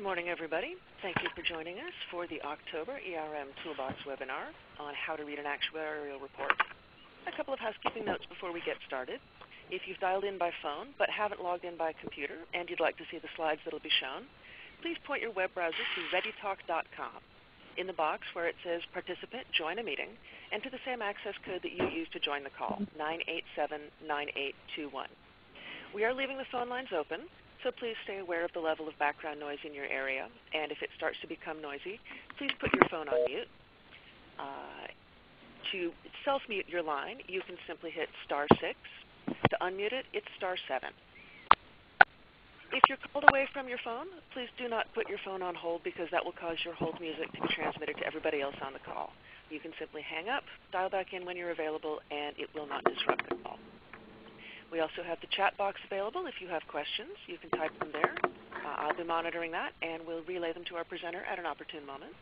Good morning, everybody. Thank you for joining us for the October ERM Toolbox webinar on how to read an actuarial report. A couple of housekeeping notes before we get started. If you've dialed in by phone but haven't logged in by computer and you'd like to see the slides that will be shown, please point your web browser to readytalk.com. In the box where it says Participant Join a Meeting, enter the same access code that you used to join the call, 9879821. We are leaving the phone lines open, so please stay aware of the level of background noise in your area, and if it starts to become noisy, please put your phone on mute. To self-mute your line, you can simply hit *6. To unmute it, it's *7. If you're called away from your phone, please do not put your phone on hold because that will cause your hold music to be transmitted to everybody else on the call. You can simply hang up, dial back in when you're available, and it will not disrupt the call. We also have the chat box available. If you have questions, you can type them there. I'll be monitoring that, and we'll relay them to our presenter at an opportune moment.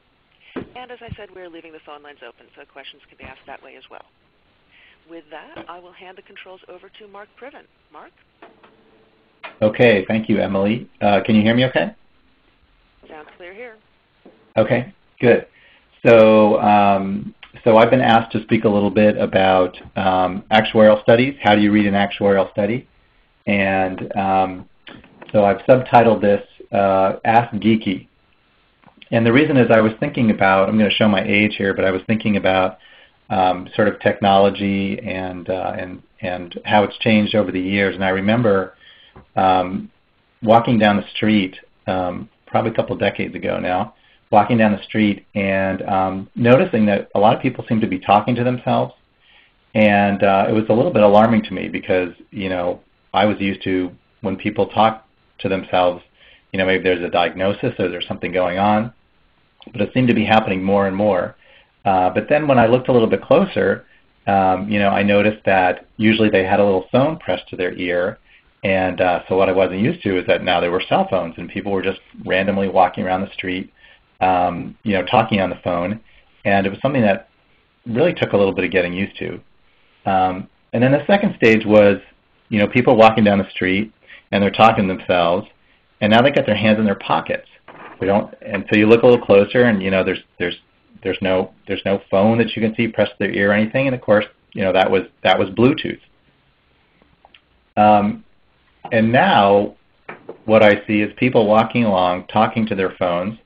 And as I said, we're leaving the phone lines open, so questions can be asked that way as well. With that, I will hand the controls over to Mark Privin. Mark? Okay, thank you, Emily. Can you hear me okay? Sounds clear here. Okay, good. So, I've been asked to speak a little bit about actuarial studies. How do you read an actuarial study? And so I've subtitled this Ask Geeky. And the reason is I was thinking about, I'm going to show my age here, but I was thinking about sort of technology and how it's changed over the years. And I remember walking down the street, probably a couple decades ago now, walking down the street and noticing that a lot of people seem to be talking to themselves. And it was a little bit alarming to me because, you know, I was used to when people talk to themselves, you know, maybe there's a diagnosis or there's something going on. But it seemed to be happening more and more. But then when I looked a little bit closer, you know, I noticed that usually they had a little phone pressed to their ear. And so what I wasn't used to is that now there were cell phones and people were just randomly walking around the street, you know, talking on the phone. And it was something that really took a little bit of getting used to. And then the second stage was, you know, people walking down the street and they're talking to themselves. And now they got their hands in their pockets. And so you look a little closer, and you know, there's no phone that you can see pressed to their ear or anything. And of course, you know, that was Bluetooth. And now what I see is people walking along, talking to their phones,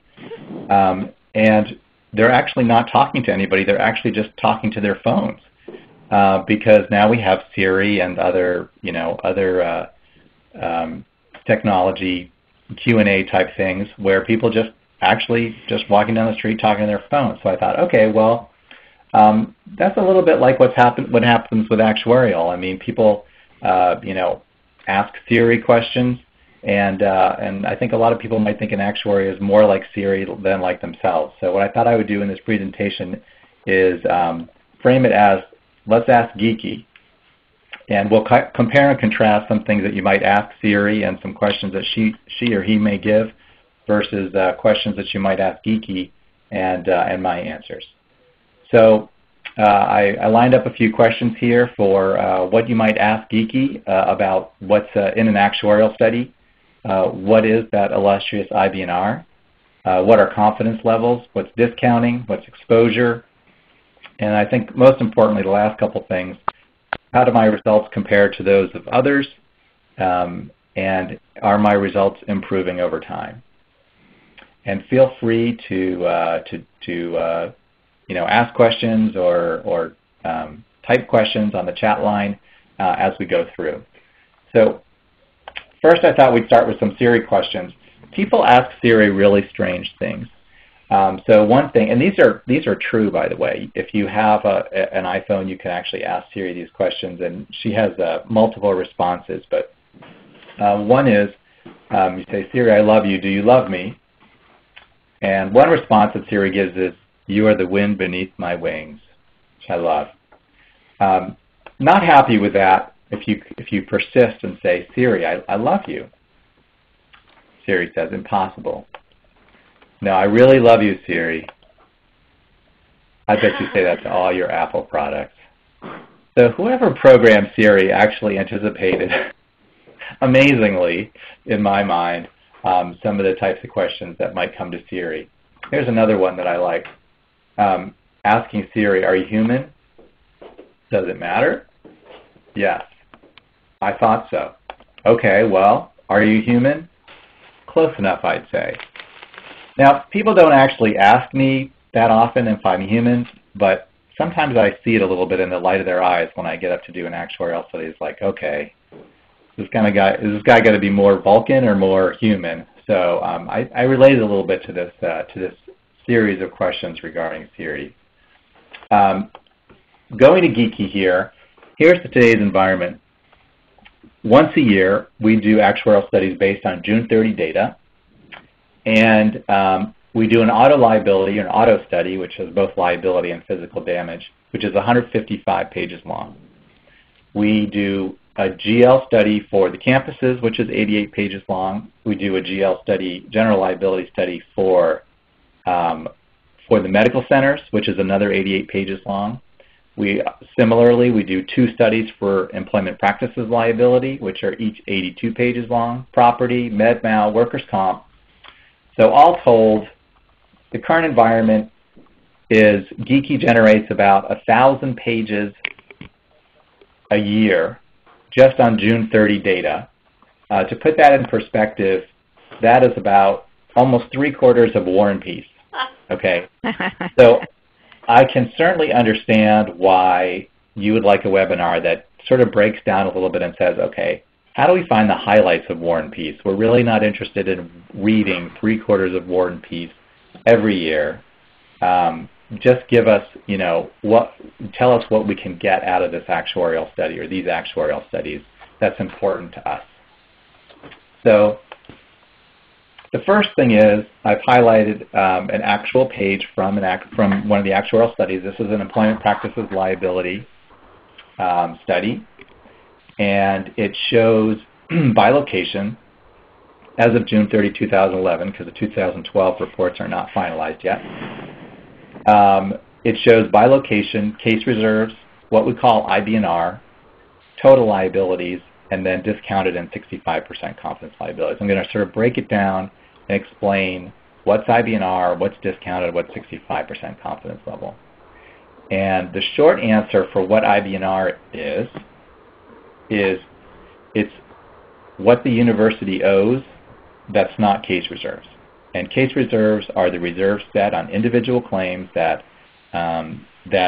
and they're actually not talking to anybody. They're actually just talking to their phones because now we have Siri and other, you know, other technology Q&A type things where people just actually just walking down the street talking to their phones. So I thought, okay, well, that's a little bit like what happens with actuarial. I mean, people, you know, ask Siri questions, and I think a lot of people might think an actuary is more like Siri than like themselves. So what I thought I would do in this presentation is frame it as, let's ask Geeky. And we'll compare and contrast some things that you might ask Siri and some questions that she or he may give versus questions that you might ask Geeky and my answers. So I lined up a few questions here for what you might ask Geeky about what's in an actuarial study, what is that illustrious IBNR, what are confidence levels, what's discounting, what's exposure, and I think most importantly the last couple things, how do my results compare to those of others, and are my results improving over time? And feel free to you know, ask questions or type questions on the chat line as we go through. So first I thought we'd start with some Siri questions. People ask Siri really strange things. So one thing, and these are true, by the way. If you have an iPhone, you can actually ask Siri these questions, and she has multiple responses. But one is, you say, Siri, I love you. Do you love me? And one response that Siri gives is, you are the wind beneath my wings, which I love. Not happy with that. If you persist and say, Siri, I love you, Siri says, impossible. No, I really love you, Siri. I bet you say that to all your Apple products. So whoever programmed Siri actually anticipated, amazingly, in my mind, some of the types of questions that might come to Siri. Here's another one that I like. Asking Siri, are you human? Does it matter? Yes. I thought so. Okay, well, are you human? Close enough, I'd say. Now, people don't actually ask me that often if I'm human, but sometimes I see it a little bit in the light of their eyes when I get up to do an actuarial study. It's like, okay, is this guy got to be more Vulcan or more human? So I related a little bit to this series of questions regarding Siri. Going to Geeky here, here's today's environment. Once a year, we do actuarial studies based on June 30 data. And we do an auto liability, or an auto study, which is both liability and physical damage, which is 155 pages long. We do a GL study for the campuses, which is 88 pages long. We do a GL study, general liability study for the medical centers, which is another 88 pages long. Similarly, we do two studies for employment practices liability, which are each 82 pages long, property, MedMal, workers' comp. So all told, the current environment is Geeky generates about 1,000 pages a year just on June 30 data. To put that in perspective, that is about almost 3/4 of War and Peace. Okay, so I can certainly understand why you would like a webinar that sort of breaks down a little bit and says, okay, how do we find the highlights of War and Peace? We're really not interested in reading 3/4 of War and Peace every year. Just give us, you know, tell us what we can get out of this actuarial study or these actuarial studies that's important to us. So the first thing is I've highlighted an actual page from one of the actuarial studies. This is an employment practices liability study. And it shows by location as of June 30, 2011, because the 2012 reports are not finalized yet. It shows by location, case reserves, what we call IBNR, total liabilities, and then discounted and 65% confidence liabilities. I'm going to sort of break it down and explain what's IBNR, what's discounted, what's 65% confidence level. And the short answer for what IBNR is it's what the university owes that's not case reserves. And case reserves are the reserves set on individual claims that, that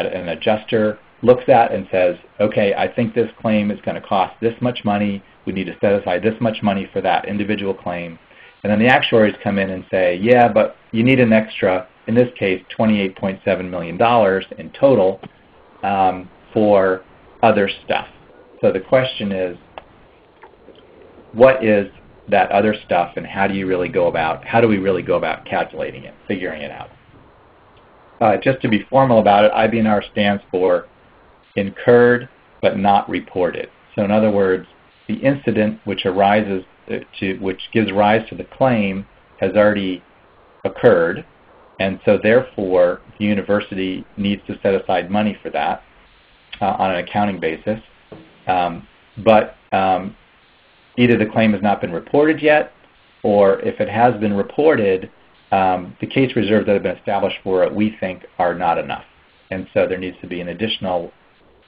an adjuster looks at and says, okay, I think this claim is going to cost this much money. We need to set aside this much money for that individual claim. And then the actuaries come in and say, yeah, but you need an extra, in this case, $28.7 million in total for other stuff. So the question is, what is that other stuff, and how do we really go about calculating it, figuring it out? Just to be formal about it, IBNR stands for incurred but not reported. So in other words, the incident which gives rise to the claim has already occurred, and so therefore the university needs to set aside money for that on an accounting basis. But either the claim has not been reported yet, or if it has been reported, the case reserves that have been established for it, we think, are not enough. And so there needs to be an additional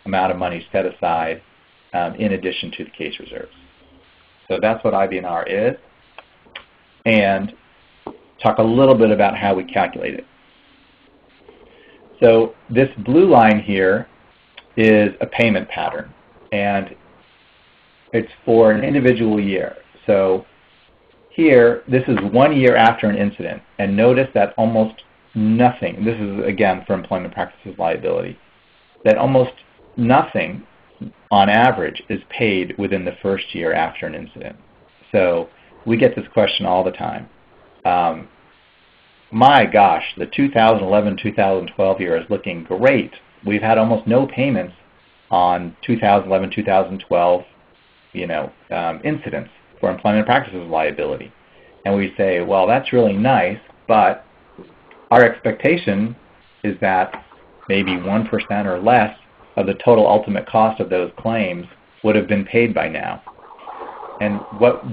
amount of money set aside in addition to the case reserves. So that's what IBNR is. And talk a little bit about how we calculate it. So this blue line here is a payment pattern. And it's for an individual year. So here, this is 1 year after an incident. And notice that almost nothing, this is again for employment practices liability, that almost nothing on average is paid within the first year after an incident. So we get this question all the time. My gosh, the 2011-2012 year is looking great. We've had almost no payments on 2011-2012, you know, incidents for employment practices liability. And we say, well, that's really nice, but our expectation is that maybe 1% or less of the total ultimate cost of those claims would have been paid by now. And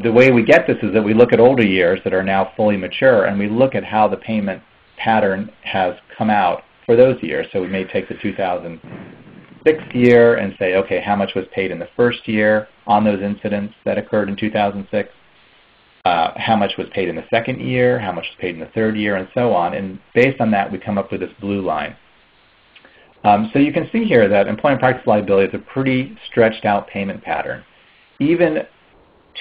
the way we get this is that we look at older years that are now fully mature, and we look at how the payment pattern has come out for those years. So we may take the 2006 year and say, okay, how much was paid in the first year on those incidents that occurred in 2006? How much was paid in the second year? How much was paid in the third year? And so on. And based on that, we come up with this blue line. So you can see here that employment practice liability is a pretty stretched out payment pattern. Even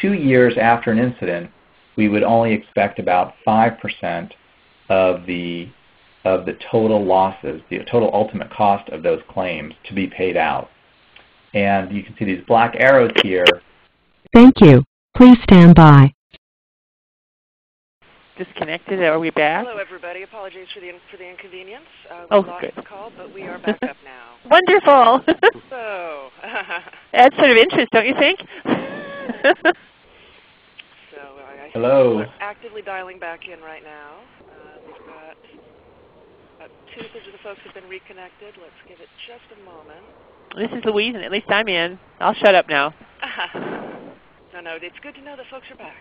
2 years after an incident, we would only expect about 5% of the total losses, the total ultimate cost of those claims to be paid out. And you can see these black arrows here. Thank you. Please stand by. Disconnected. Are we back? Hello, everybody. Apologies for the inconvenience. We lost the call, but we are back up now. Wonderful. So that's sort of interest, don't you think? So I Hello. We're actively dialing back in right now. We've got two-thirds of the folks have been reconnected. Let's give it just a moment. This is Louise, and at least I'm in. I'll shut up now. No, it's good to know that folks are back.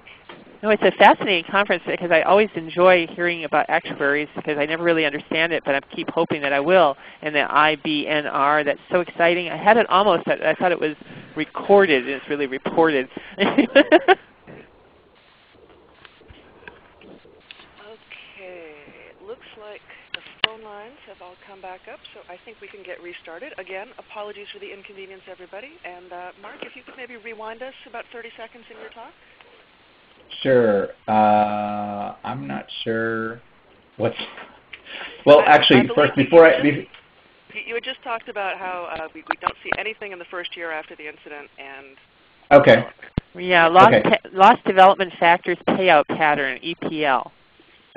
No, it's a fascinating conference because I always enjoy hearing about actuaries because I never really understand it, but I keep hoping that I will. And the IBNR, that's so exciting. I had it almost. I thought it was recorded, and it's really reported. Okay. It looks like the phone lines have all come back up, so I think we can get restarted. Again, apologies for the inconvenience, everybody. And Mark, if you could maybe rewind us about 30 seconds in your talk. Sure. I'm not sure what's. Well, actually, first, you had just talked about how we don't see anything in the first year after the incident, and. Okay. Yeah, loss development factors payout pattern (EPL).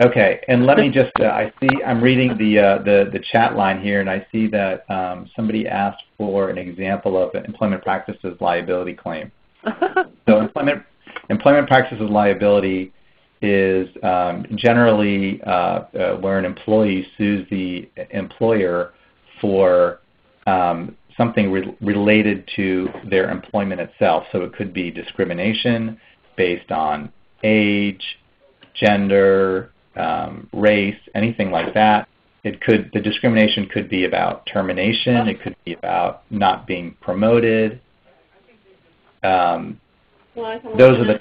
Okay, and let me just. I see. I'm reading the chat line here, and I see that somebody asked for an example of an employment practices liability claim. So employment practices liability is generally where an employee sues the employer for something related to their employment itself. So it could be discrimination based on age, gender, race, anything like that. The discrimination could be about termination. It could be about not being promoted. Those are the.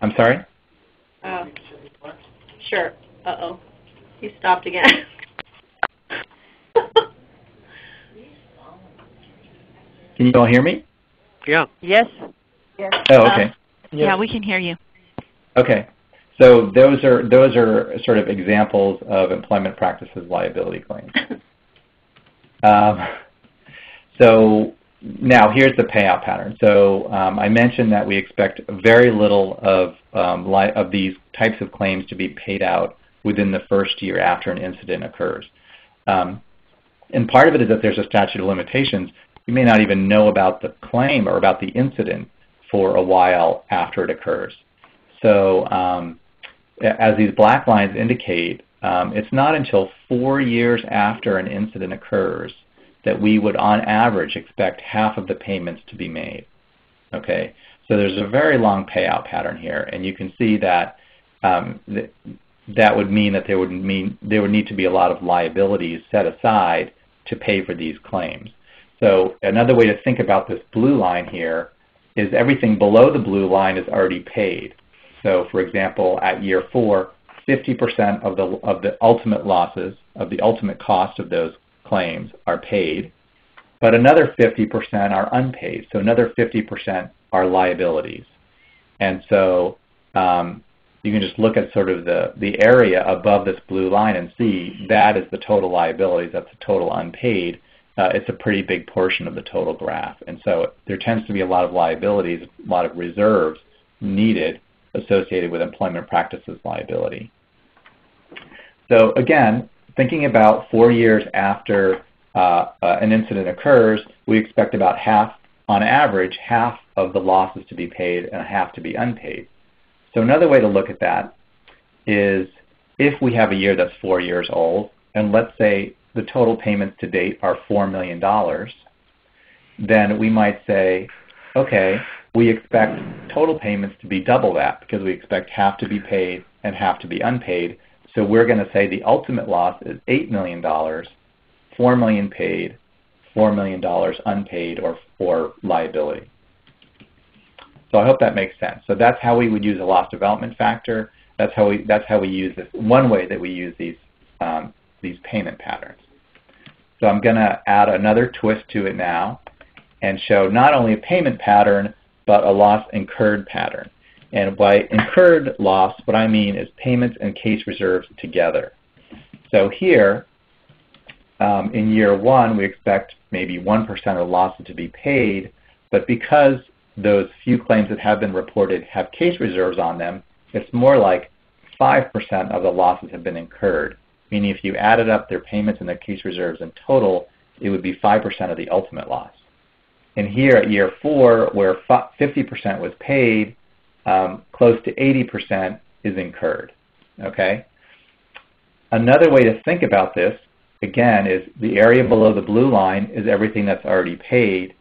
I'm sorry. Sure. Uh-oh. He stopped again. Can you all hear me? Yeah. Yes. Yes. Oh, okay. Yeah, we can hear you. Okay. So those are sort of examples of employment practices liability claims. So. Now, here's the payout pattern. So I mentioned that we expect very little of these types of claims to be paid out within the first year after an incident occurs. And part of it is that there's a statute of limitations. You may not even know about the claim or about the incident for a while after it occurs. So as these black lines indicate, it's not until 4 years after an incident occurs that we would, on average, expect half of the payments to be made. Okay, so there's a very long payout pattern here, and you can see that that would mean that there would need to be a lot of liabilities set aside to pay for these claims. So another way to think about this blue line here is everything below the blue line is already paid. So, for example, at year 4, 50% of the ultimate losses, of the ultimate cost of those claims are paid, but another 50% are unpaid. So another 50% are liabilities. And so you can just look at sort of the area above this blue line and see that is the total liabilities. That's the total unpaid. It's a pretty big portion of the total graph. And so there tends to be a lot of liabilities, a lot of reserves needed associated with employment practices liability. So again, thinking about 4 years after an incident occurs, we expect about half, on average, half of the losses to be paid and half to be unpaid. So another way to look at that is if we have a year that's 4 years old, and let's say the total payments to date are $4 million, then we might say, okay, we expect total payments to be double that because we expect half to be paid and half to be unpaid. So we're going to say the ultimate loss is $8 million, $4 million paid, $4 million unpaid or liability. So I hope that makes sense. So that's how we would use a loss development factor. That's how we use this, one way that we use these payment patterns. So I'm going to add another twist to it now and show not only a payment pattern, but a loss incurred pattern. And by incurred loss, what I mean is payments and case reserves together. So here, in year one, we expect maybe 1% of the losses to be paid, but because those few claims that have been reported have case reserves on them, it's more like 5% of the losses have been incurred, meaning if you added up their payments and their case reserves in total, it would be 5% of the ultimate loss. And here at year four, where 50% was paid, close to 80% is incurred. Okay? Another way to think about this, again, is the area below the blue line is everything that's already paid.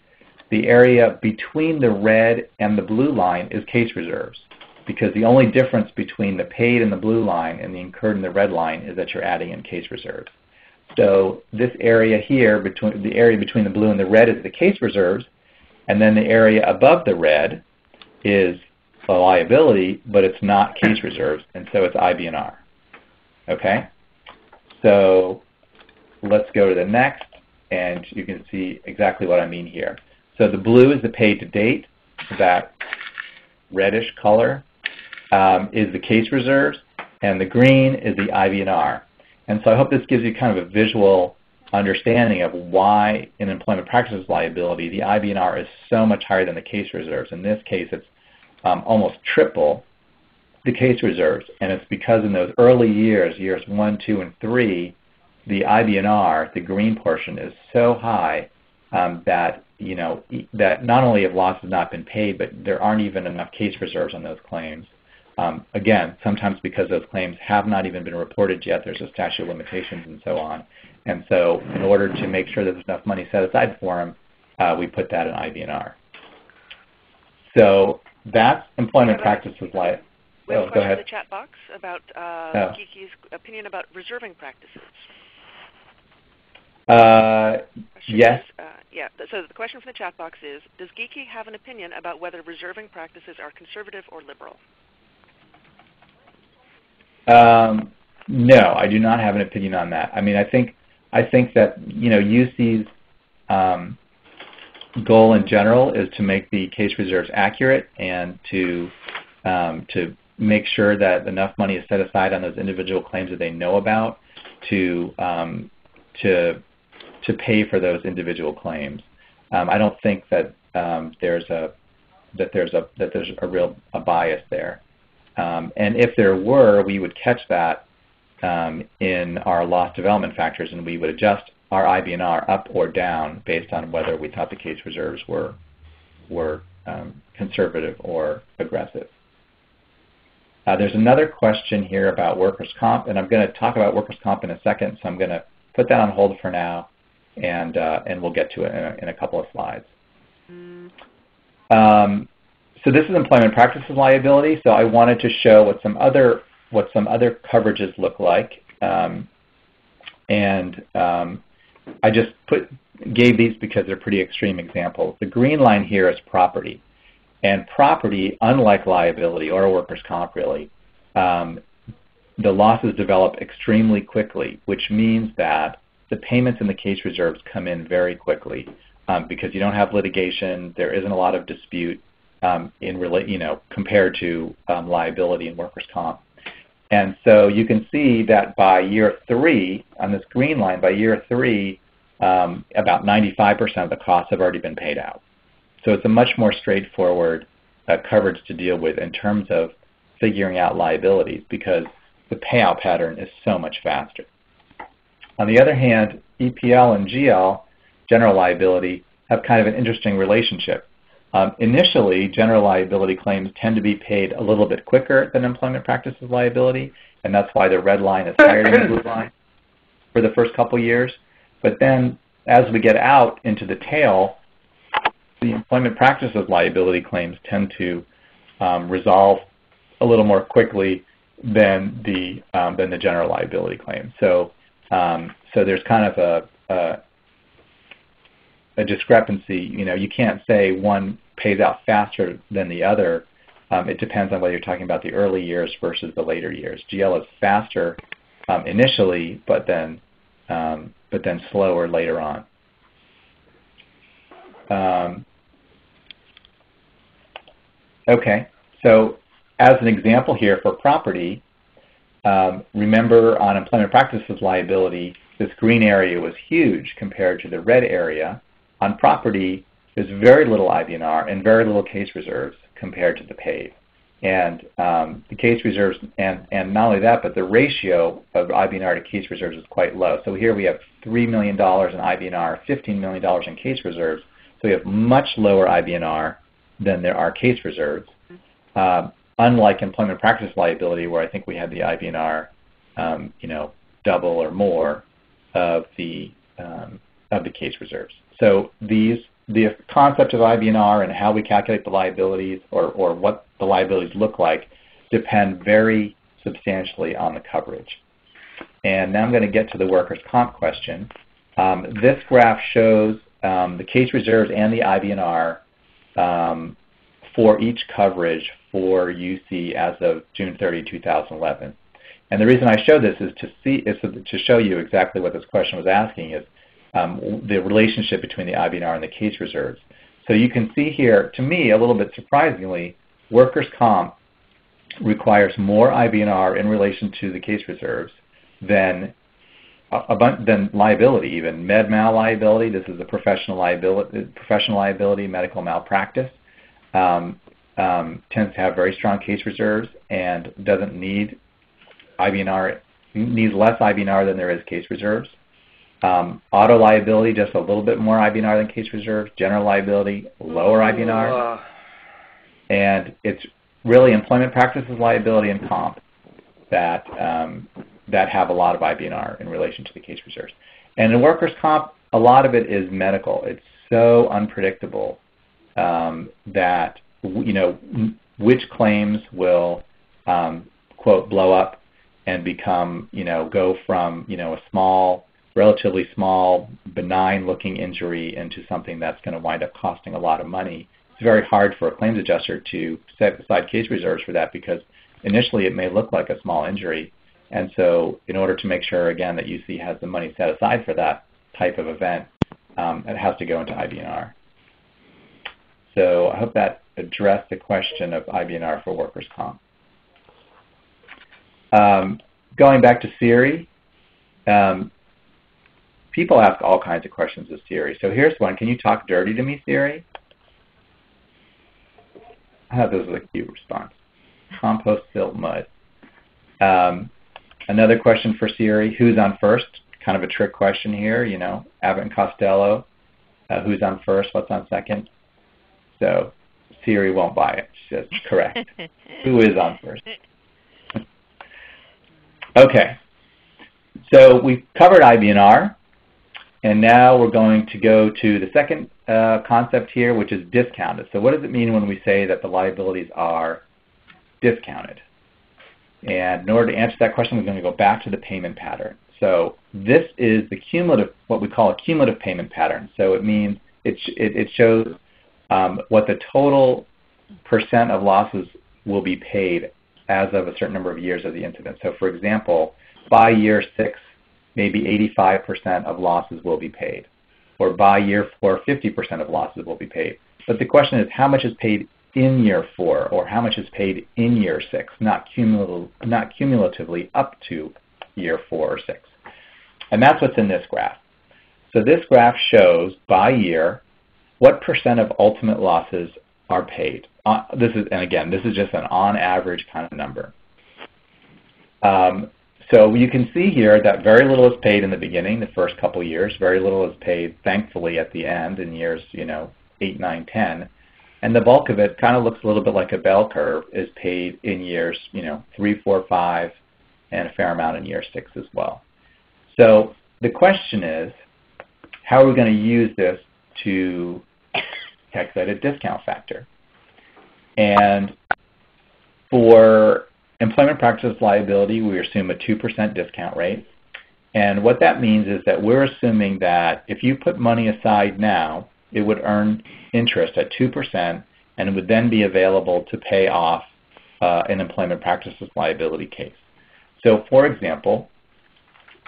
The area between the red and the blue line is case reserves, because the only difference between the paid and the blue line and the incurred and the red line is that you're adding in case reserves. So this area here, the area between the blue and the red is the case reserves, and then the area above the red is a liability, but it's not case reserves, and so it's IBNR. Okay? So let's go to the next, and you can see exactly what I mean here. So the blue is the paid to date, that reddish color is the case reserves, and the green is the IBNR. And so I hope this gives you kind of a visual understanding of why in employment practices liability, the IBNR is so much higher than the case reserves. In this case, it's almost triple the case reserves. And it's because in those early years, years 1, 2, and 3, the IBNR, the green portion, is so high that that not only have losses not been paid, but there aren't even enough case reserves on those claims. Again, sometimes because those claims have not even been reported yet, there's a statute of limitations and so on. And so in order to make sure that there's enough money set aside for them, we put that in IBNR. So that's employment practices like. We have a question in the chat box about Geeky's opinion about reserving practices. Yes. Yeah. So the question from the chat box is, does Geeky have an opinion about whether reserving practices are conservative or liberal? No, I do not have an opinion on that. I mean, I think that UC's goal in general is to make the case reserves accurate and to make sure that enough money is set aside on those individual claims that they know about to pay for those individual claims. I don't think that there's a real bias there. And if there were, we would catch that in our loss development factors, and we would adjust our IBNR up or down based on whether we thought the case reserves were conservative or aggressive. There's another question here about workers' comp, and I'm going to talk about workers' comp in a second, so I'm going to put that on hold for now, and we'll get to it in a couple of slides. So this is employment practices liability. So I wanted to show what some other coverages look like, I just gave these because they're pretty extreme examples. The green line here is property, and property, unlike liability or workers' comp, really, the losses develop extremely quickly, which means that the payments and the case reserves come in very quickly because you don't have litigation. There isn't a lot of dispute compared to liability and workers' comp. And so you can see that by year 3, on this green line, by year 3, about 95% of the costs have already been paid out. So it's a much more straightforward coverage to deal with in terms of figuring out liabilities because the payout pattern is so much faster. On the other hand, EPL and GL, general liability, have kind of an interesting relationship. Initially, general liability claims tend to be paid a little bit quicker than employment practices liability, and that's why the red line is higher than the blue line for the first couple years. But then as we get out into the tail, the employment practices liability claims tend to resolve a little more quickly than the general liability claim. So so there's kind of a discrepancy. You know, you can't say one pays out faster than the other. It depends on whether you're talking about the early years versus the later years. GL is faster initially, but then slower later on. Okay, so as an example here for property, remember on employment practices liability, this green area was huge compared to the red area. On property, there's very little IBNR and very little case reserves compared to the paid. And the case reserves, and not only that, but the ratio of IBNR to case reserves is quite low. So here we have $3 million in IBNR, $15 million in case reserves. So we have much lower IBNR than there are case reserves, unlike employment practice liability, where I think we had the IBNR, you know, double or more of the case reserves. So these, the concept of IBNR and how we calculate the liabilities, or what the liabilities look like, depend very substantially on the coverage. And now I'm going to get to the workers' comp question. This graph shows the case reserves and the IBNR for each coverage for UC as of June 30, 2011. And the reason I show this is to show you exactly what this question was asking, is the relationship between the IBNR and the case reserves. So you can see here, to me, a little bit surprisingly, workers' comp requires more IBNR in relation to the case reserves than liability, even. MedMal liability, this is a professional liability, medical malpractice, tends to have very strong case reserves and doesn't need IBNR, needs less IBNR than there is case reserves. Auto liability, just a little bit more IBNR than case reserves. General liability, lower IBNR. And it's really employment practices liability and comp that that have a lot of IBNR in relation to the case reserves. And in workers' comp, a lot of it is medical. It's so unpredictable that, you know, which claims will, quote, blow up and become, you know, go from, you know, a small, relatively small, benign-looking injury into something that's going to wind up costing a lot of money. It's very hard for a claims adjuster to set aside case reserves for that, because initially it may look like a small injury. And so in order to make sure, again, that UC has the money set aside for that type of event, it has to go into IBNR. So I hope that addressed the question of IBNR for workers' comp. Going back to Siri, people ask all kinds of questions of Siri. So here's one. Can you talk dirty to me, Siri? I thought this was a cute response. Compost, silt, mud. Another question for Siri, who's on first? Kind of a trick question here, you know, Abbott and Costello, who's on first, what's on second? So Siri won't buy it. She says, correct. Who is on first? Okay. So we've covered IBNR, and now we're going to go to the second concept here, which is discounted. So what does it mean when we say that the liabilities are discounted? And in order to answer that question, we're going to go back to the payment pattern. So this is the cumulative, what we call a cumulative payment pattern. So it means it shows what the total percent of losses will be paid as of a certain number of years of the incident. So for example, by year 6, maybe 85% of losses will be paid. Or by year 4, 50% of losses will be paid. But the question is, how much is paid in year 4, or how much is paid in year 6, not cumulatively up to year 4 or 6. And that's what's in this graph. So this graph shows by year what percent of ultimate losses are paid. This is, and again, this is just an on average kind of number. So you can see here that very little is paid in the beginning, the first couple years. Very little is paid, thankfully, at the end in years, you know, 8, 9, 10. And the bulk of it kind of looks a little bit like a bell curve, is paid in years, you know, 3, 4, 5, and a fair amount in year 6 as well. So the question is, how are we going to use this to text at a discount factor. And for employment practices liability, we assume a 2% discount rate. And what that means is that we're assuming that if you put money aside now, it would earn interest at 2% and it would then be available to pay off an employment practices liability case. So for example,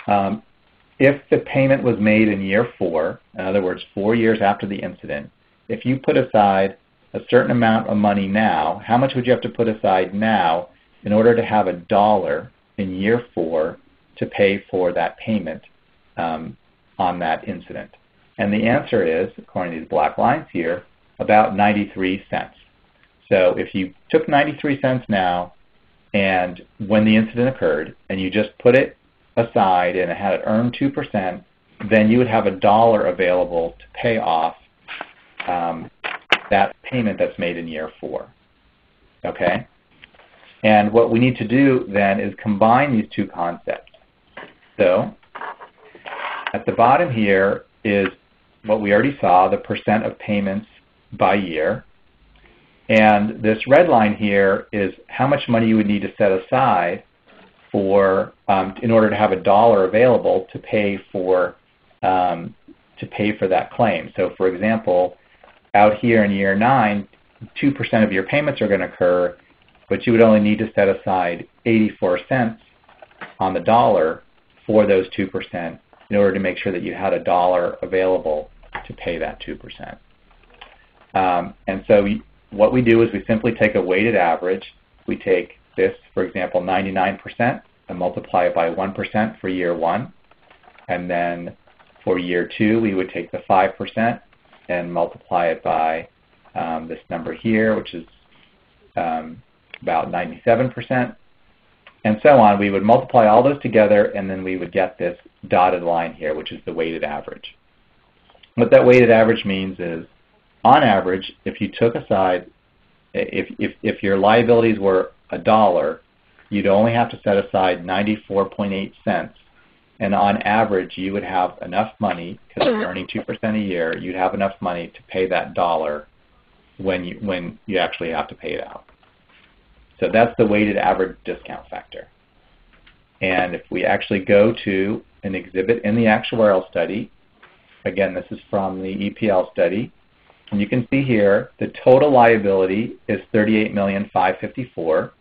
if the payment was made in year 4, in other words 4 years after the incident, if you put aside a certain amount of money now, how much would you have to put aside now in order to have $1 in year 4 to pay for that payment on that incident? And the answer is, according to these black lines here, about 93 cents. So if you took 93 cents now and when the incident occurred and you just put it aside and it had it earned 2%, then you would have $1 available to pay off that payment that's made in year 4. Okay? And what we need to do then is combine these two concepts. So at the bottom here is what we already saw, the percent of payments by year. And this red line here is how much money you would need to set aside for in order to have $1 available to pay for that claim. So for example, out here in year 9, 2% of your payments are going to occur, but you would only need to set aside 84 cents on the dollar for those 2% in order to make sure that you had $1 available to pay that 2%. And so what we do is we simply take a weighted average. We take this, for example, 99% and multiply it by 1% for year 1. And then for year 2, we would take the 5% and multiply it by this number here, which is about 97%, and so on. We would multiply all those together, and then we would get this dotted line here, which is the weighted average. What that weighted average means is, on average, if you took aside, if your liabilities were $1, you'd only have to set aside 94.8 cents. And on average, you would have enough money, because you're earning 2% a year, you'd have enough money to pay that $1 when you actually have to pay it out. So that's the weighted average discount factor. And if we actually go to an exhibit in the actuarial study, again, this is from the EPL study, and you can see here the total liability is $38,554,000.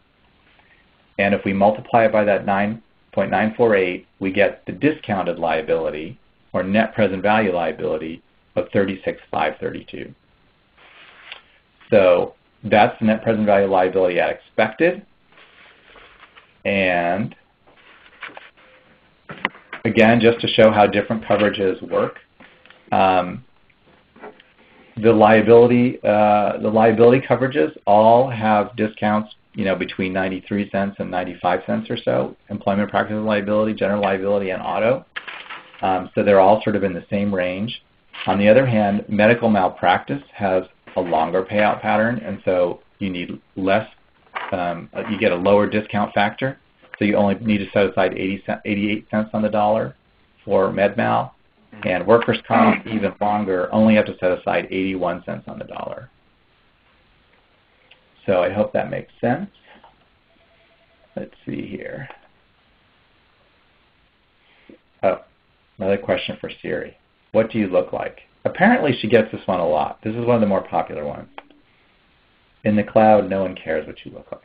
And if we multiply it by that 9.948, we get the discounted liability, or net present value liability, of $36,532. So that's the net present value liability at expected. And again, just to show how different coverages work, the liability coverages all have discounts, you know, between 93 cents and 95 cents or so, employment practice liability, general liability, and auto. So they're all sort of in the same range. On the other hand, medical malpractice has a longer payout pattern, and so you need less, you get a lower discount factor. So you only need to set aside 88 cents on the dollar for MedMal, and workers' comp, even longer, only have to set aside 81 cents on the dollar. So I hope that makes sense. Let's see here. Oh, another question for Siri. What do you look like? Apparently she gets this one a lot. This is one of the more popular ones. In the cloud, no one cares what you look like.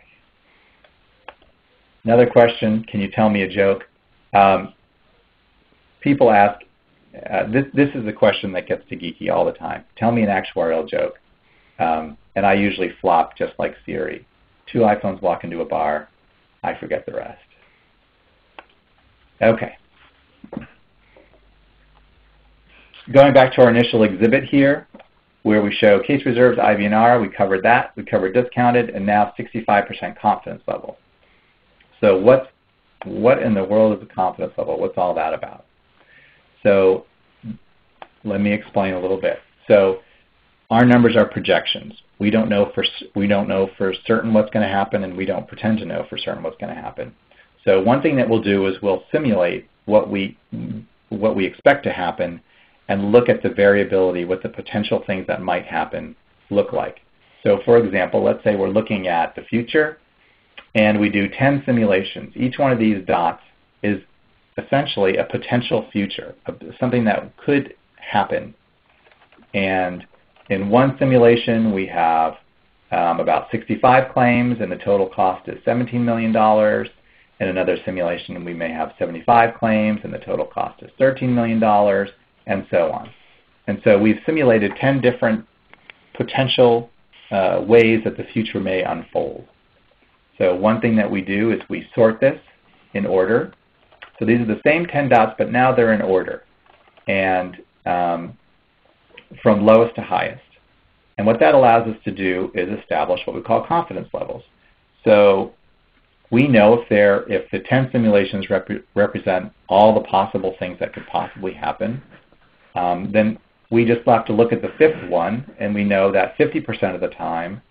Another question, can you tell me a joke? People ask, this is a question that gets to Geeky all the time. Tell me an actuarial joke. And I usually flop just like Siri. 2 iPhones walk into a bar. I forget the rest. Okay. Going back to our initial exhibit here, where we show case reserves, IBNR, we covered that. We covered discounted, and now 65% confidence level. So what in the world is the confidence level? What's all that about? So let me explain a little bit. So our numbers are projections. We don't know for certain what's going to happen, and we don't pretend to know for certain what's going to happen. So one thing that we'll do is we'll simulate what we expect to happen and look at the variability, what the potential things that might happen look like? So for example, let's say we're looking at the future and we do 10 simulations. Each one of these dots is essentially a potential future, something that could happen. And in one simulation we have about 65 claims and the total cost is $17 million. In another simulation we may have 75 claims and the total cost is $13 million, and so on. And so we've simulated 10 different potential ways that the future may unfold. So one thing that we do is we sort this in order. So these are the same 10 dots, but now they're in order, and from lowest to highest. And what that allows us to do is establish what we call confidence levels. So we know if the 10 simulations represent all the possible things that could possibly happen, then we just have to look at the fifth one, and we know that 50% of the time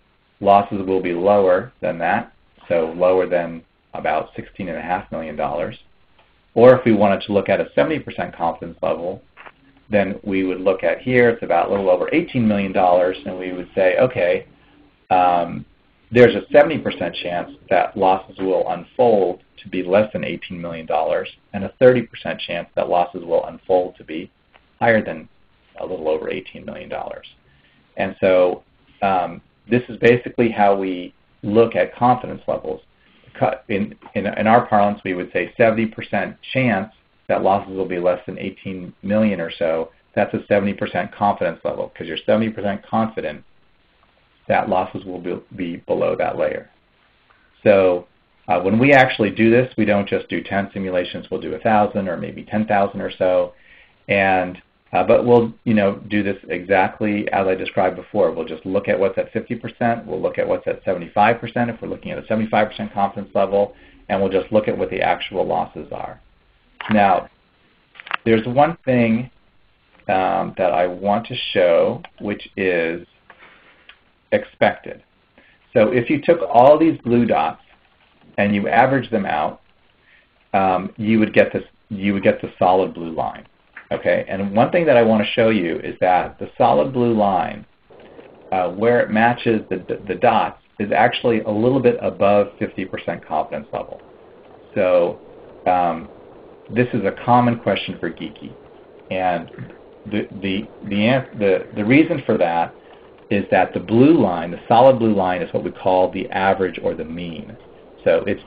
losses will be lower than that, so lower than about $16.5 million. Or if we wanted to look at a 70% confidence level, then we would look at here, it's about a little over $18 million, and we would say, okay, there's a 70% chance that losses will unfold to be less than $18 million, and a 30% chance that losses will unfold to be higher than a little over $18 million. And so this is basically how we look at confidence levels. In our parlance, we would say 70% chance that losses will be less than 18 million or so. That's a 70% confidence level, because you're 70% confident that losses will be below that layer. So when we actually do this, we don't just do 10 simulations. We'll do 1,000 or maybe 10,000 or so, and but we'll do this exactly as I described before. We'll just look at what's at 50%. We'll look at what's at 75% if we're looking at a 75% confidence level, and we'll just look at what the actual losses are. Now, there's one thing that I want to show, which is expected. So if you took all these blue dots and you average them out, you would get the solid blue line. Okay, and one thing that I want to show you is that the solid blue line, where it matches the dots, is actually a little bit above 50% confidence level. So this is a common question for Geeky, and the reason for that is that the blue line, the solid blue line, is what we call the average or the mean. So it's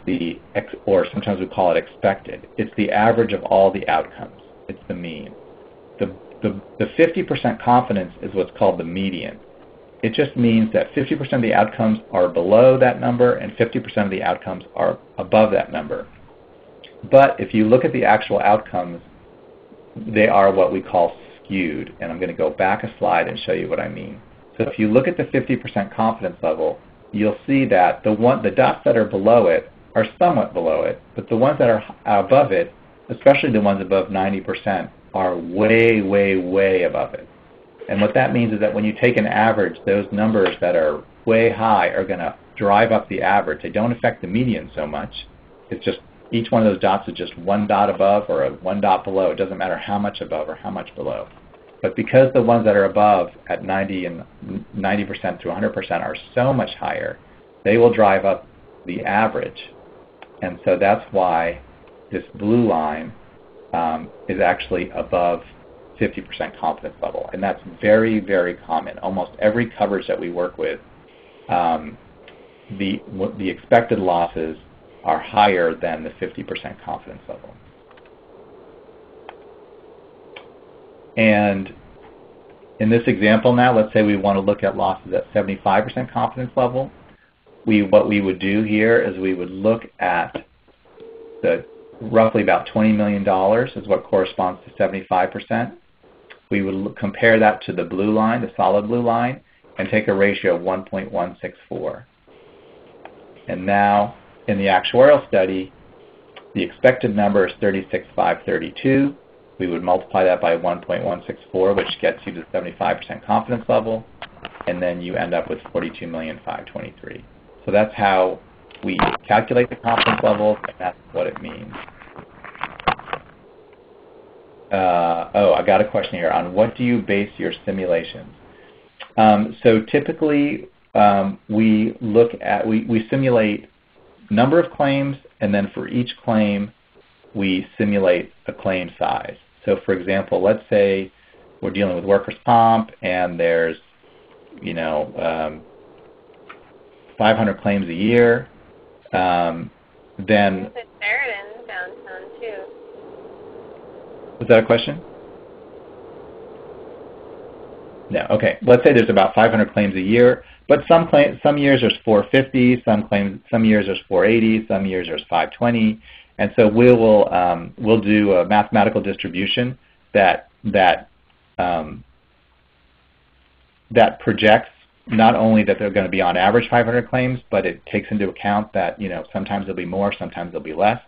or sometimes we call it expected. It's the average of all the outcomes. It's the mean. The 50% confidence is what's called the median. It just means that 50% of the outcomes are below that number and 50% of the outcomes are above that number. But if you look at the actual outcomes, they are what we call skewed. And I'm going to go back a slide and show you what I mean. So if you look at the 50% confidence level, you'll see that the dots that are below it are somewhat below it, but the ones that are above it, especially the ones above 90%, are way, way, way above it. And what that means is that when you take an average, those numbers that are way high are going to drive up the average. They don't affect the median so much. It's just each one of those dots is just one dot above or one dot below. It doesn't matter how much above or how much below. But because the ones that are above at 90% to 100% are so much higher, they will drive up the average. And so that's why this blue line is actually above 50% confidence level. And that's very, very common. Almost every coverage that we work with, the expected losses are higher than the 50% confidence level. And in this example now, let's say we want to look at losses at 75% confidence level. What we would do here is we would look at the roughly about $20 million is what corresponds to 75%. We would compare that to the blue line, the solid blue line, and take a ratio of 1.164. And now in the actuarial study, the expected number is 36,532. We would multiply that by 1.164, which gets you to the 75% confidence level, and then you end up with 42,523,000. So that's how we calculate the confidence levels, and that's what it means. Oh, I got a question here. On what do you base your simulations? So typically we look at, we simulate number of claims, and then for each claim we simulate a claim size. So for example, let's say we're dealing with workers' comp and there's, you know, 500 claims a year. Then Sheridan downtown too. Was that a question? No. Okay. Let's say there's about 500 claims a year, but some years there's 450, some years there's 480, some years there's 520, and so we'll do a mathematical distribution that projects not only that they're going to be on average 500 claims, but it takes into account that, you know, sometimes there'll be more, sometimes there'll be less.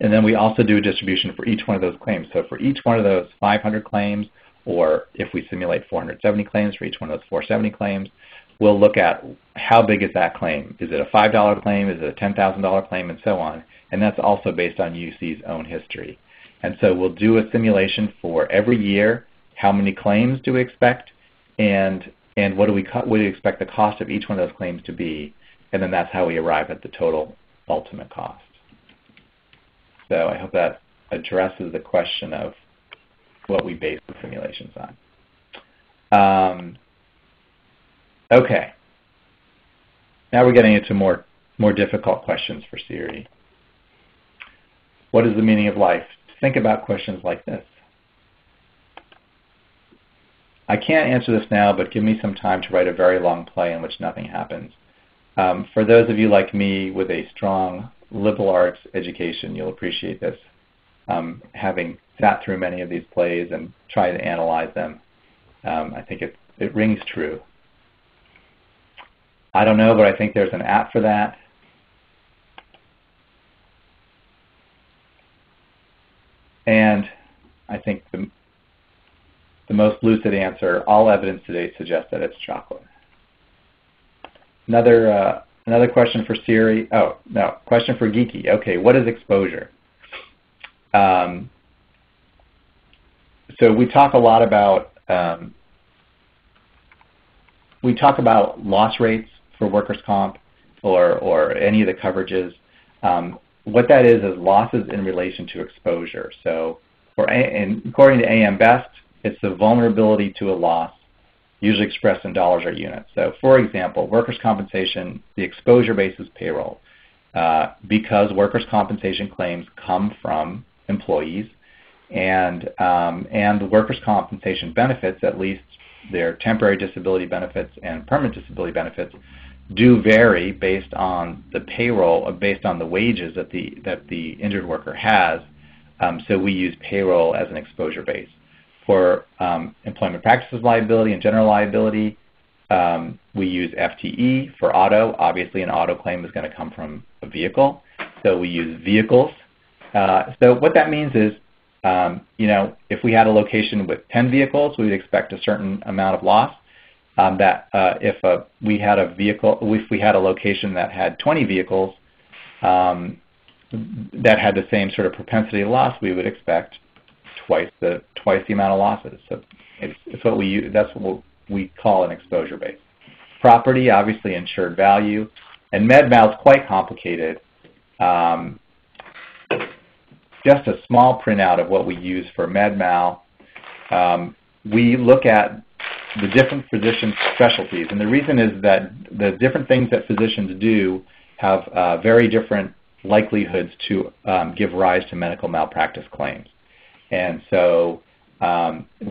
And then we also do a distribution for each one of those claims. So for each one of those 500 claims, or if we simulate 470 claims, for each one of those 470 claims, we'll look at how big is that claim. Is it a $5 claim? Is it a $10,000 claim? And so on. And that's also based on UC's own history. And so we'll do a simulation for every year. How many claims do we expect? And what do we expect the cost of each one of those claims to be? And then that's how we arrive at the total ultimate cost. So I hope that addresses the question of what we base the simulations on. Okay. Now we're getting into more difficult questions for Siri. What is the meaning of life? Think about questions like this. I can't answer this now, but give me some time to write a very long play in which nothing happens. For those of you like me with a strong liberal arts education, you'll appreciate this. Having sat through many of these plays and tried to analyze them, I think it rings true. I don't know, but I think there's an app for that. And I think the most lucid answer, all evidence today suggests that it's chocolate. Another question for Siri. Oh, no, question for Geeky. Okay, what is exposure? So we talk a lot about loss rates for workers' comp or any of the coverages. What that is losses in relation to exposure. So, and according to AM Best, it's the vulnerability to a loss, usually expressed in dollars or units. So for example, workers' compensation, the exposure base is payroll. Because workers' compensation claims come from employees, and the workers' compensation benefits, at least their temporary disability benefits and permanent disability benefits, do vary based on the payroll, based on the wages that the injured worker has. So we use payroll as an exposure base. For employment practices liability and general liability, we use FTE. For auto, obviously an auto claim is going to come from a vehicle, so we use vehicles. So what that means is, you know, if we had a location with 10 vehicles, we would expect a certain amount of loss. If we had a location that had 20 vehicles that had the same sort of propensity of loss, we would expect twice the amount of losses. So it's what we use. That's what we call an exposure base. Property, obviously insured value, and MedMal is quite complicated. Just a small printout of what we use for MedMal. We look at the different physician specialties, and the reason is that the different things that physicians do have very different likelihoods to give rise to medical malpractice claims. And so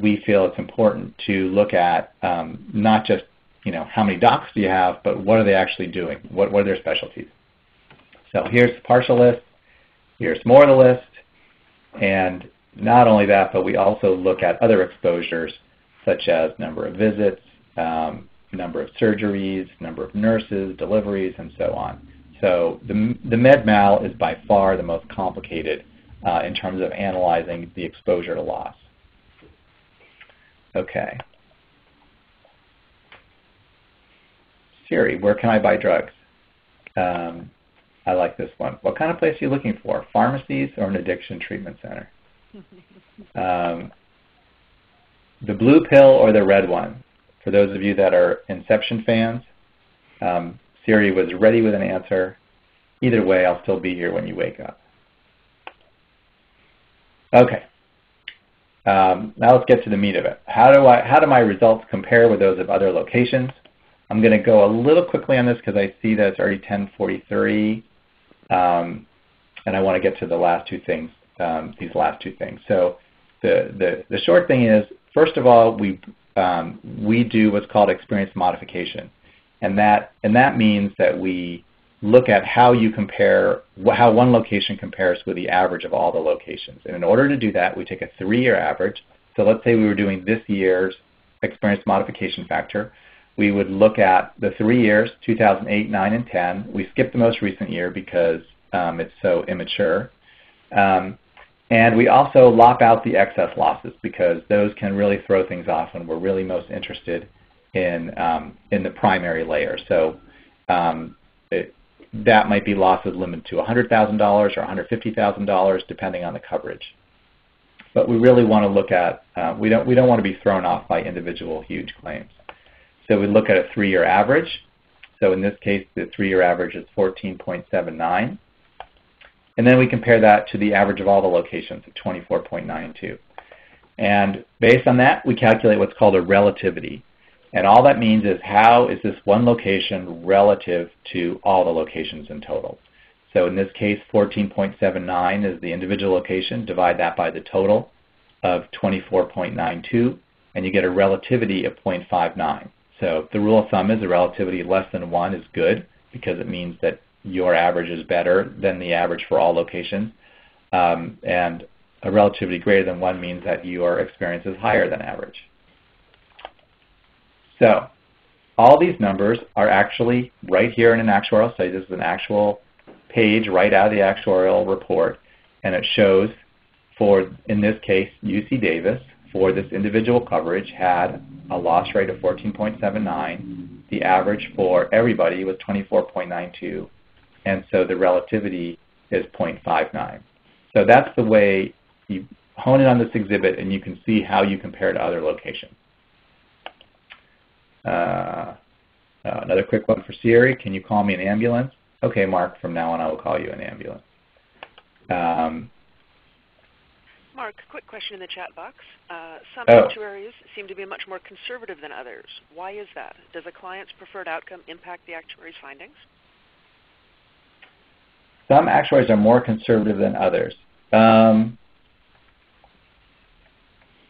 we feel it's important to look at not just, you know, how many docs do you have, but what are they actually doing? What are their specialties? So here's the partial list. Here's more of the list. And not only that, but we also look at other exposures, such as number of visits, number of surgeries, number of nurses, deliveries, and so on. So the MedMal is by far the most complicated in terms of analyzing the exposure to loss. Okay. Siri, where can I buy drugs? I like this one. What kind of place are you looking for? Pharmacies or an addiction treatment center? The blue pill or the red one? For those of you that are Inception fans, Siri was ready with an answer. Either way, I'll still be here when you wake up. Okay. Now let's get to the meat of it. How do my results compare with those of other locations? I'm going to go a little quickly on this because I see that it's already 10:43, and I want to get to the last two things. So the short thing is, first of all, we do what's called experience modification, and that means that we look at how you compare, how one location compares with the average of all the locations. And in order to do that, we take a 3-year average. So let's say we were doing this year's experience modification factor. We would look at the 3 years, 2008, 9, and 10. We skip the most recent year because it's so immature. And we also lop out the excess losses because those can really throw things off when we're really most interested in the primary layer. So that might be losses limited to $100,000 or $150,000 depending on the coverage. But we really want to look at, we don't want to be thrown off by individual huge claims. So we look at a 3-year average. So in this case, the 3-year average is 14.79. And then we compare that to the average of all the locations of 24.92. And based on that, we calculate what's called a relativity. And all that means is how is this one location relative to all the locations in total. So in this case, 14.79 is the individual location. Divide that by the total of 24.92, and you get a relativity of 0.59. So the rule of thumb is a relativity less than 1 is good because it means that your average is better than the average for all locations. And a relativity greater than 1 means that your experience is higher than average. So all these numbers are actually right here in an actuarial study. This is an actual page right out of the actuarial report. And it shows for, in this case, UC Davis, for this individual coverage had a loss rate of 14.79. The average for everybody was 24.92. And so the relativity is 0.59. So that's the way you hone in on this exhibit, and you can see how you compare to other locations. Another quick one for Siri. Can you call me an ambulance? Okay, Mark, from now on I will call you an ambulance. Mark, quick question in the chat box. Some actuaries seem to be much more conservative than others. Why is that? Does a client's preferred outcome impact the actuary's findings? Some actuaries are more conservative than others.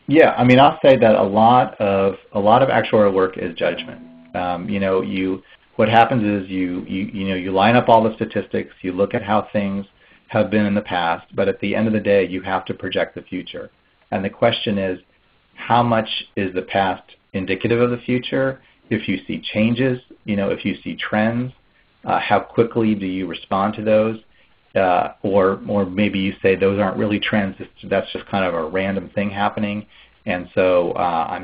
Yeah, I mean, I'll say that a lot of actuarial work is judgment. You know, what happens is you line up all the statistics, you look at how things have been in the past, but at the end of the day, you have to project the future. And the question is, how much is the past indicative of the future? If you see changes, you know, if you see trends, how quickly do you respond to those? Or maybe you say those aren't really trends. That's just kind of a random thing happening, and so I'm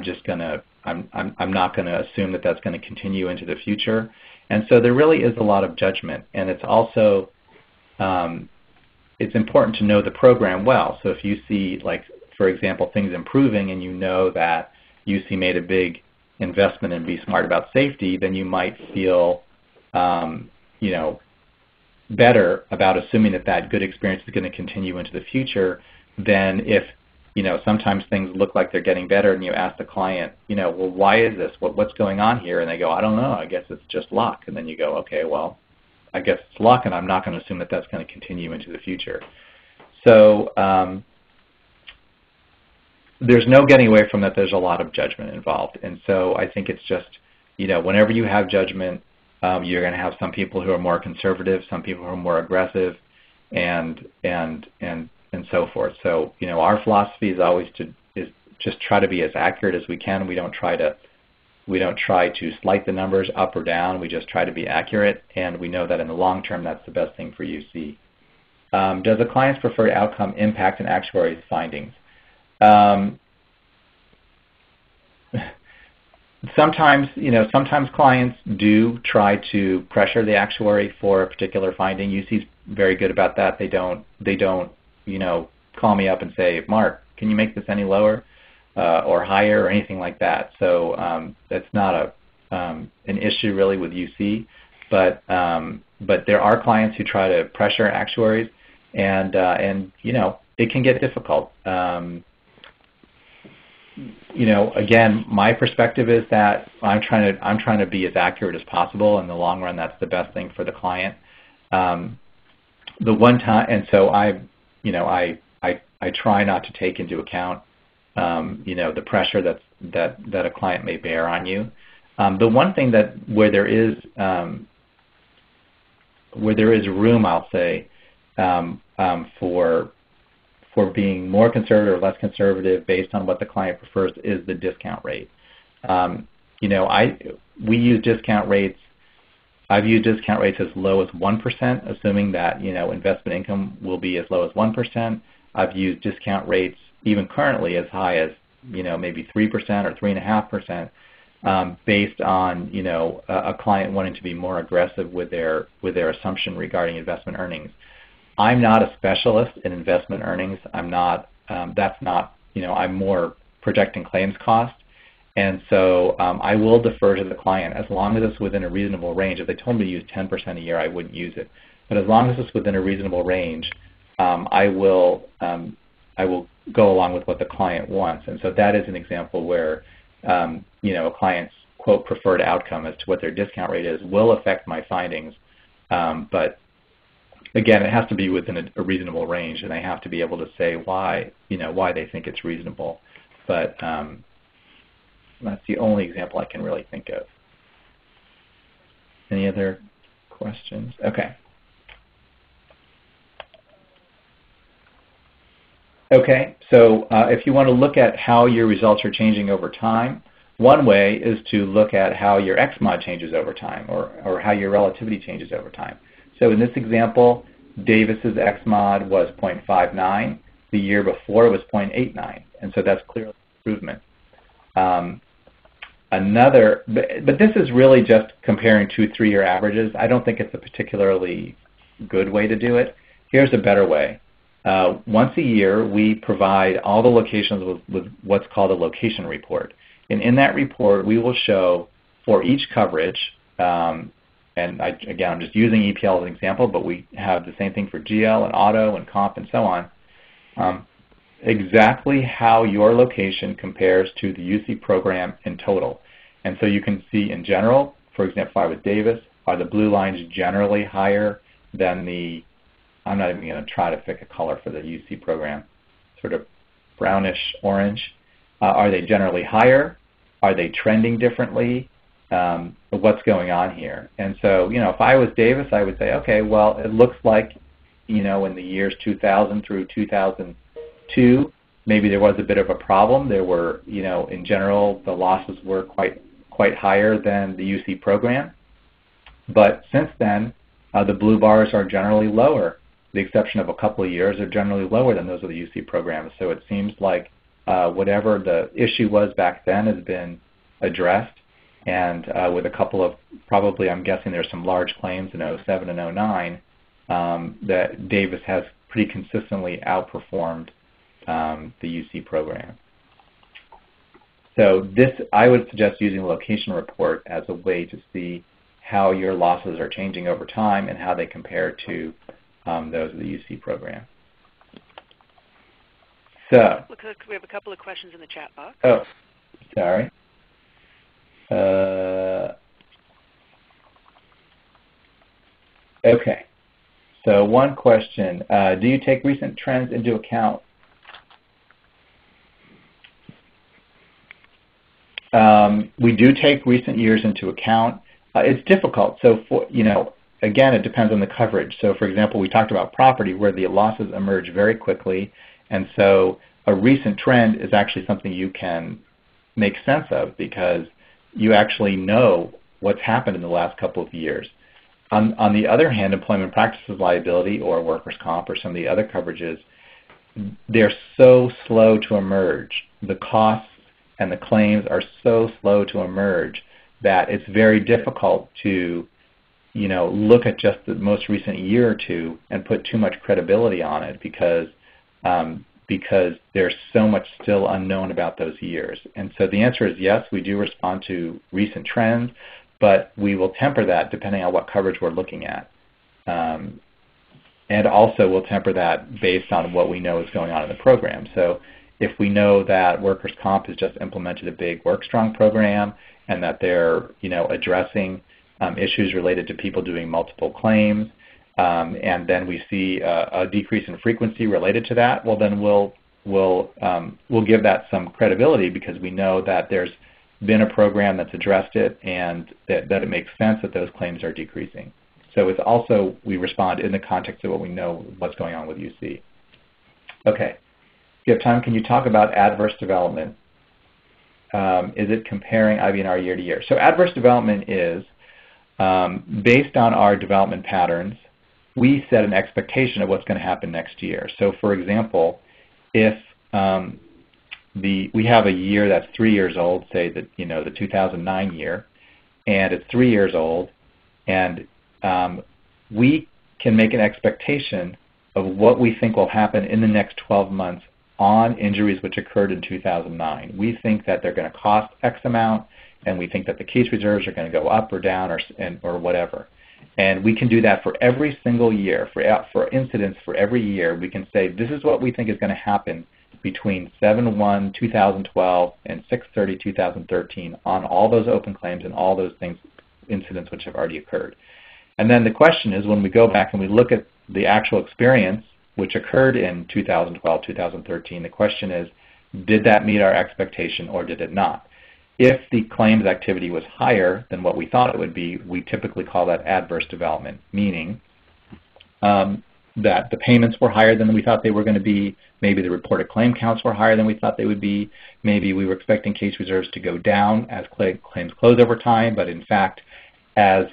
not gonna assume that that's gonna continue into the future. And so there really is a lot of judgment, and it's also it's important to know the program well. So if you see, like for example, things improving, and you know that UC made a big investment in Be Smart About Safety, then you might feel you know, better about assuming that that good experience is going to continue into the future than if, you know, sometimes things look like they're getting better and you ask the client, you know, well, why is this? What's going on here? And they go, I don't know. I guess it's just luck. And then you go, okay, well, I guess it's luck, and I'm not going to assume that that's going to continue into the future. So there's no getting away from that. There's a lot of judgment involved. And so I think it's just, you know, whenever you have judgment, you're going to have some people who are more conservative, some people who are more aggressive, and so forth. So you know, our philosophy is always is just try to be as accurate as we can. We don't try to slight the numbers up or down. We just try to be accurate, and we know that in the long term, that's the best thing for UC. Does a client's preferred outcome impact an actuary's findings? Sometimes, you know, sometimes clients do try to pressure the actuary for a particular finding. UC's very good about that. They don't you know, call me up and say, Mark, can you make this any lower? or higher or anything like that. So that's not a, an issue really with UC, but there are clients who try to pressure actuaries, and you know, it can get difficult. You know, again, my perspective is that I'm trying to be as accurate as possible. In the long run, that's the best thing for the client. The one time, and so I try not to take into account you know, the pressure that a client may bear on you. The one thing that where there is room, I'll say, for being more conservative or less conservative based on what the client prefers is the discount rate. You know, we use discount rates. I've used discount rates as low as 1%, assuming that, you know, investment income will be as low as 1%. I've used discount rates even currently as high as, you know, maybe 3% or 3.5%, based on, you know, a client wanting to be more aggressive with their assumption regarding investment earnings. I'm not a specialist in investment earnings. I'm not. That's not. You know, I'm more projecting claims cost, and so I will defer to the client as long as it's within a reasonable range. If they told me to use 10% a year, I wouldn't use it. But as long as it's within a reasonable range, I will go along with what the client wants. And so that is an example where you know, a client's quote preferred outcome as to what their discount rate is will affect my findings, but again, it has to be within a reasonable range, and they have to be able to say why, you know, why they think it's reasonable. But that's the only example I can really think of. Any other questions? Okay. Okay. So if you want to look at how your results are changing over time, one way is to look at how your X-mod changes over time, or how your relativity changes over time. So in this example, Davis's X-mod was 0.59. The year before it was 0.89, and so that's clearly an improvement. But this is really just comparing two 3-year averages. I don't think it's a particularly good way to do it. Here's a better way. Once a year, we provide all the locations with what's called a location report, and in that report, we will show for each coverage. And again, I'm just using EPL as an example, but we have the same thing for GL and auto and comp and so on. Exactly how your location compares to the UC program in total. And so you can see in general, for example, if I was Davis, are the blue lines generally higher than the, I'm not even going to try to pick a color for the UC program, sort of brownish orange. Are they generally higher? Are they trending differently? What's going on here? And so, you know, if I was Davis, I would say, okay, well, it looks like, you know, in the years 2000 through 2002, maybe there was a bit of a problem. There were, you know, in general, the losses were quite higher than the UC program. But since then, the blue bars are generally lower. The exception of a couple of years are generally lower than those of the UC programs. So it seems like whatever the issue was back then has been addressed. And with a couple of, probably I'm guessing there's some large claims in 07 and 09 that Davis has pretty consistently outperformed the UC program. So this, I would suggest using a location report as a way to see how your losses are changing over time and how they compare to those of the UC program. So, looks like we have a couple of questions in the chat box. Oh, sorry. Okay, so one question, do you take recent trends into account? We do take recent years into account. It's difficult, so for, you know, again, it depends on the coverage. So for example, we talked about property where the losses emerge very quickly, and so a recent trend is actually something you can make sense of because you actually know what's happened in the last couple of years. On the other hand, employment practices liability or workers' comp or some of the other coverages, they're so slow to emerge. The costs and the claims are so slow to emerge that it's very difficult to, you know, look at just the most recent year or two and put too much credibility on it because because there's so much still unknown about those years. And so the answer is yes, we do respond to recent trends, but we will temper that depending on what coverage we're looking at. And also we'll temper that based on what we know is going on in the program. So if we know that workers' comp has just implemented a big WorkStrong program and that they're addressing issues related to people doing multiple claims, and then we see a decrease in frequency related to that, well, then we'll give that some credibility because we know that there's been a program that's addressed it and that it makes sense that those claims are decreasing. So it's also we respond in the context of what we know what's going on with UC. Okay. If you have time, can you talk about adverse development? Is it comparing IBNR year to year? So adverse development is based on our development patterns, we set an expectation of what's going to happen next year. So for example, if we have a year that's 3 years old, say that the 2009 year, and it's 3 years old, and we can make an expectation of what we think will happen in the next 12 months on injuries which occurred in 2009. We think that they're going to cost X amount, and we think that the case reserves are going to go up or down or whatever. And we can do that for every single year. For incidents for every year, we can say this is what we think is going to happen between 7/1/2012 and 6/30/2013 on all those open claims and all those things, incidents which have already occurred. And then the question is, when we go back and we look at the actual experience which occurred in 2012, 2013, the question is, did that meet our expectation or did it not? If the claims activity was higher than what we thought it would be, we typically call that adverse development, meaning that the payments were higher than we thought they were going to be, maybe the reported claim counts were higher than we thought they would be, maybe we were expecting case reserves to go down as claims close over time, but in fact, as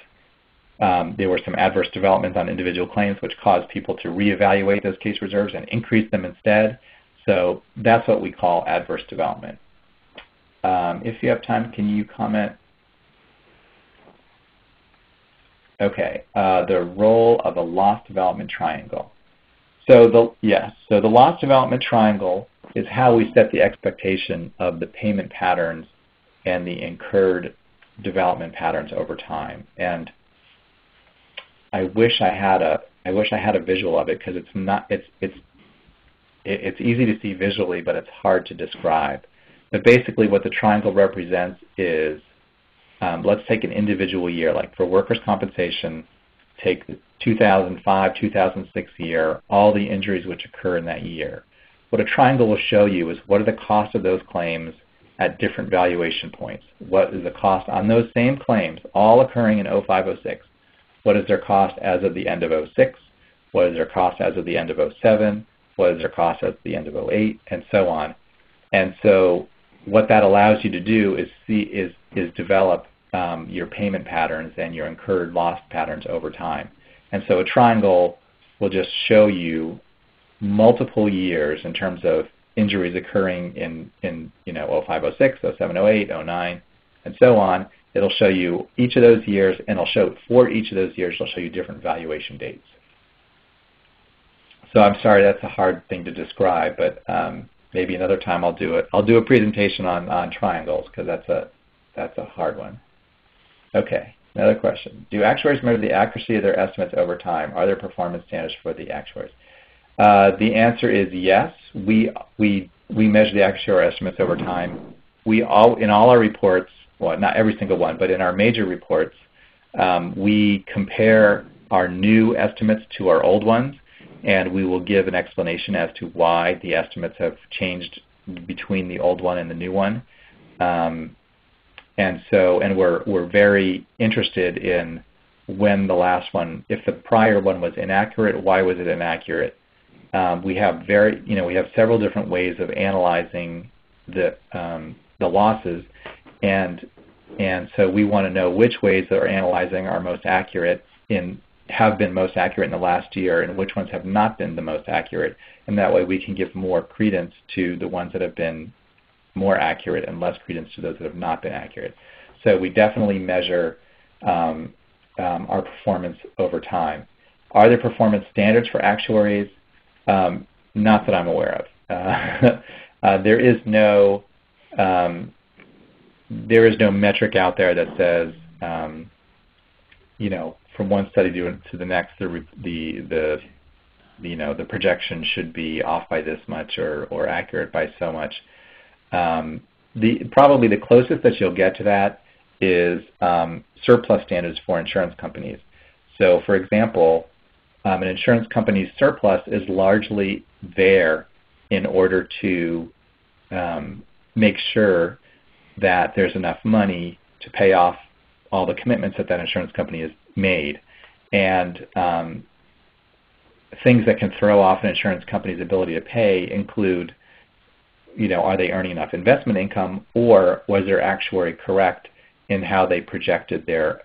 there were some adverse developments on individual claims which caused people to reevaluate those case reserves and increase them instead. So that's what we call adverse development. If you have time, can you comment? Okay, the role of a loss development triangle. So so the loss development triangle is how we set the expectation of the payment patterns and the incurred development patterns over time. And I wish I had a visual of it because it's not it's easy to see visually, but it's hard to describe. But basically, what the triangle represents is let's take an individual year, like for workers' compensation, take the 2005, 2006 year, all the injuries which occur in that year. What a triangle will show you is what are the costs of those claims at different valuation points. What is the cost on those same claims, all occurring in 05, 06? What is their cost as of the end of 06? What is their cost as of the end of 07? What is their cost as of the end of 08? And so on. And so what that allows you to do is develop your payment patterns and your incurred loss patterns over time. And so a triangle will just show you multiple years in terms of injuries occurring in 05, 06, 07, 08, 09, and so on. It'll show you each of those years, and it'll show for each of those years, it'll show you different valuation dates. So I'm sorry that's a hard thing to describe, but maybe another time I'll do it. I'll do a presentation on triangles because that's a hard one. Okay, another question. Do actuaries measure the accuracy of their estimates over time? Are there performance standards for the actuaries? The answer is yes. We measure the accuracy of our estimates over time. In all our reports, well, not every single one, but in our major reports, we compare our new estimates to our old ones, and we will give an explanation as to why the estimates have changed between the old one and the new one. And we're very interested in when the last one, if the prior one was inaccurate, why was it inaccurate? We have several different ways of analyzing the losses. And so we want to know which ways that are analyzing are most accurate have been most accurate in the last year, and which ones have not been the most accurate. And that way we can give more credence to the ones that have been more accurate and less credence to those that have not been accurate. So we definitely measure our performance over time. Are there performance standards for actuaries? Not that I'm aware of. There is no metric out there that says, you know, from one study to the next, the projection should be off by this much or accurate by so much. Probably the closest that you'll get to that is surplus standards for insurance companies. So, for example, an insurance company's surplus is largely there in order to make sure that there's enough money to pay off all the commitments that that insurance company has made. And things that can throw off an insurance company's ability to pay include, you know, are they earning enough investment income, or was their actuary correct in how they projected their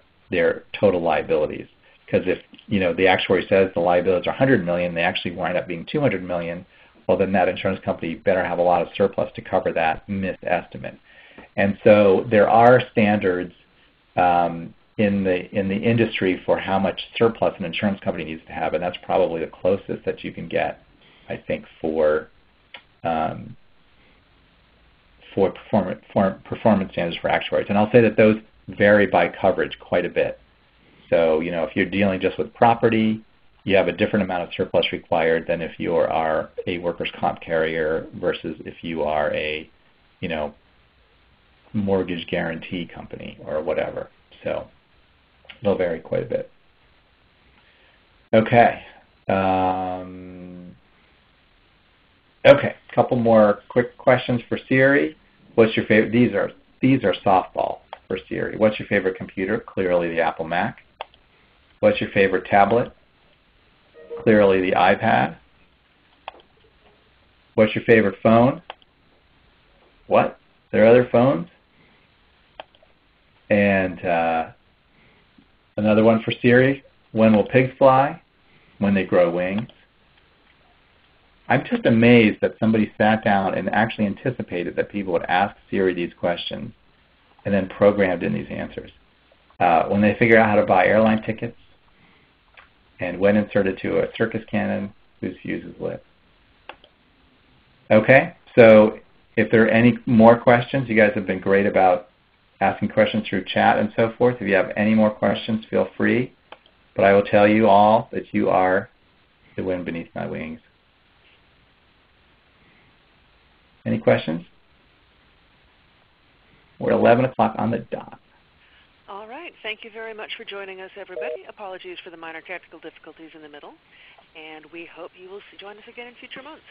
total liabilities? Because if, you know, the actuary says the liabilities are $100 million, they actually wind up being $200 million, well, then that insurance company better have a lot of surplus to cover that misestimate. And so there are standards in the industry for how much surplus an insurance company needs to have, and that's probably the closest that you can get, I think, for performance standards for actuaries. And I'll say that those vary by coverage quite a bit. So, you know, if you're dealing just with property, you have a different amount of surplus required than if you are a workers' comp carrier versus if you are a, you know, mortgage guarantee company or whatever. So it'll vary quite a bit. Okay. Okay, a couple more quick questions for Siri. What's your favorite? These are softball for Siri. What's your favorite computer? Clearly the Apple Mac. What's your favorite tablet? Clearly the iPad. What's your favorite phone? What? There are other phones? And another one for Siri, when will pigs fly? When they grow wings. I'm just amazed that somebody sat down and actually anticipated that people would ask Siri these questions and then programmed in these answers. When they figure out how to buy airline tickets, and when inserted to a circus cannon, whose fuse is lit. Okay, so if there are any more questions, you guys have been great about asking questions through chat and so forth. If you have any more questions, feel free. But I will tell you all that you are the wind beneath my wings. Any questions? We're at 11 o'clock on the dot. All right. Thank you very much for joining us, everybody. Apologies for the minor technical difficulties in the middle. And we hope you will join us again in future months.